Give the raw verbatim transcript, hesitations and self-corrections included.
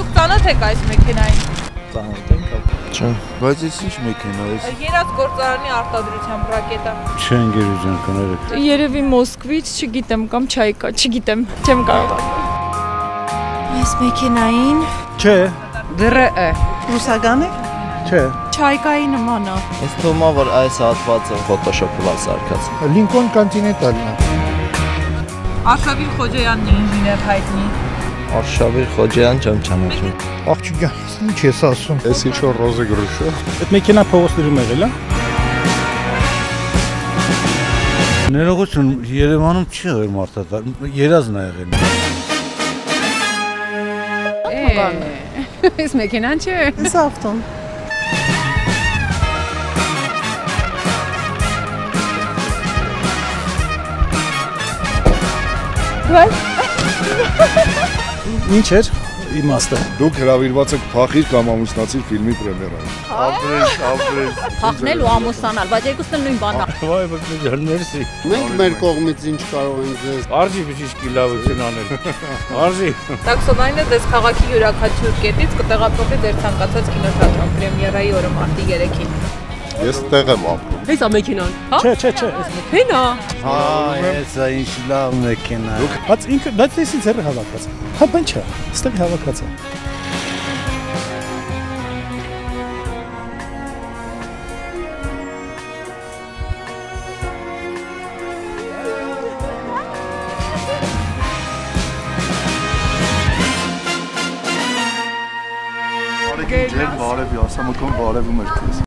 Դուք ծանոթ եք այս մեքենային։ Ծանոթ եք։ Չէ, բայց ես ի՞նչ մեքենա է։ Երաց գործարանի արտադրությամբ ռակետա։ Չէ, ինգերուժան կներեք։ Երևի Մոսկվից, չգիտեմ, կամ Չայկա, չգիտեմ, չեմ կարող։ Այս մեքենային։ Չէ, ԴՌԷ։ Ռուսական է։ Չէ։ Չայկայի նման է։ Ես թվում է, որ այս հատվածը ֆոտոշոփով սարքած։ Լինկոն Կոնտինենտալն է։ Արշավիր Խոջայանն է ինժեներ հայտնի։ Аршавир Ходжаян չեմ ճանաչում։ Աղջիկա, ինչ ես ասում։ Էս ինչ որ ռոզե գրուշը։ Այդ մեքենա փողոցներում եղել է։ Ներողություն, Երևանում չի եղել մարտադար, Երազն է եղել։ Է, էս մեքենան չէ։ Էս ավտոն։ Բայց Ինչ էր իմաստը։ Դուք հրավիրված եք փախիր կամ ամուսնացիր ֆիլմի պրեմիերան։ Ապրես, ապրես։ Փախնել ու ամուսնանալ, բայց երկուսն էլ նույն բանն է։ Վայ, բայց ջերմերսի։ Մենք մեր կողմից ինչ կարող ենք ձեզ։ Արժի բժիշկի լավություն անել։ Արժի։ Տաքսոնայինը դες քաղաքի յուրաքանչյուր կետից կտեղափոխվի ձեր ցանկացած կինոթատրոն պրեմիերայի օրը մարտի երեքին։ Ես տեղ եմ ապրում։ Էս է մեքենան։ Չէ, չէ, չէ, էս մեքենա։ Հա, էս է ինչ լավ մեքենա։ Բայց ինքը, բայց էս ինձ հերը հավաքած։ Հա, բան չէ, ստեղ հավաքած է։ Բարև, ջեր, բարև, ասամքոն բարևում եք քեզ։